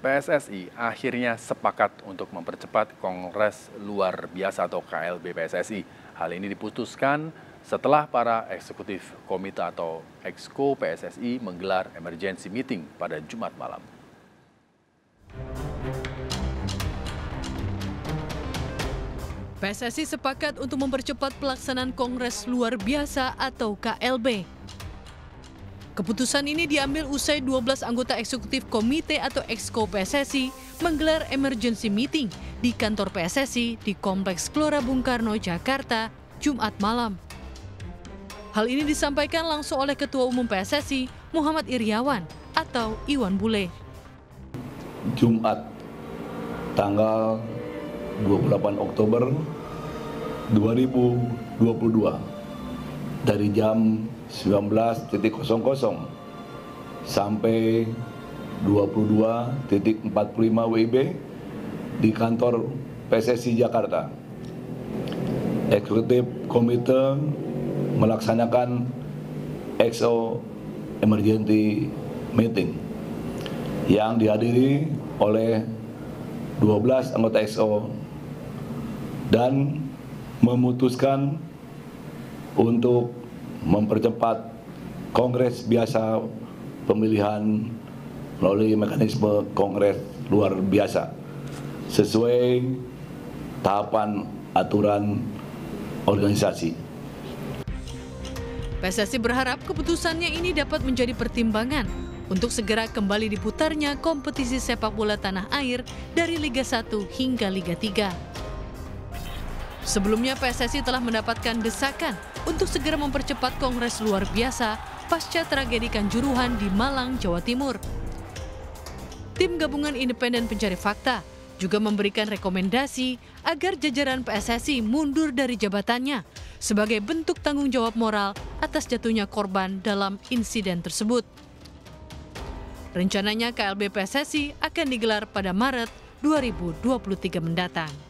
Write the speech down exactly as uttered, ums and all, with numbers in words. P S S I akhirnya sepakat untuk mempercepat Kongres Luar Biasa atau K L B P S S I. Hal ini diputuskan setelah para eksekutif komite atau Exco P S S I menggelar emergency meeting pada Jumat malam. P S S I sepakat untuk mempercepat pelaksanaan Kongres Luar Biasa atau K L B. Keputusan ini diambil usai dua belas anggota eksekutif komite atau Exco P S S I menggelar emergency meeting di kantor P S S I di Kompleks Flora Bung Karno, Jakarta, Jumat malam. Hal ini disampaikan langsung oleh Ketua Umum P S S I, Muhammad Iriawan atau Iwan Bule. Jumat, tanggal dua puluh delapan Oktober dua ribu dua puluh dua dari jam sembilan belas nol nol sampai dua puluh dua empat puluh lima W I B di kantor P S S I Jakarta. Eksekutif Komite melaksanakan Exco Emergency Meeting yang dihadiri oleh dua belas anggota Exco dan memutuskan untuk mempercepat Kongres Biasa pemilihan melalui mekanisme Kongres Luar Biasa sesuai tahapan aturan organisasi. P S S I berharap keputusannya ini dapat menjadi pertimbangan untuk segera kembali diputarnya kompetisi sepak bola tanah air dari Liga satu hingga Liga tiga. Sebelumnya P S S I telah mendapatkan desakan untuk segera mempercepat Kongres Luar Biasa pasca tragedi Kanjuruhan di Malang, Jawa Timur. Tim Gabungan Independen Pencari Fakta juga memberikan rekomendasi agar jajaran P S S I mundur dari jabatannya sebagai bentuk tanggung jawab moral atas jatuhnya korban dalam insiden tersebut. Rencananya K L B P S S I akan digelar pada Maret dua ribu dua puluh tiga mendatang.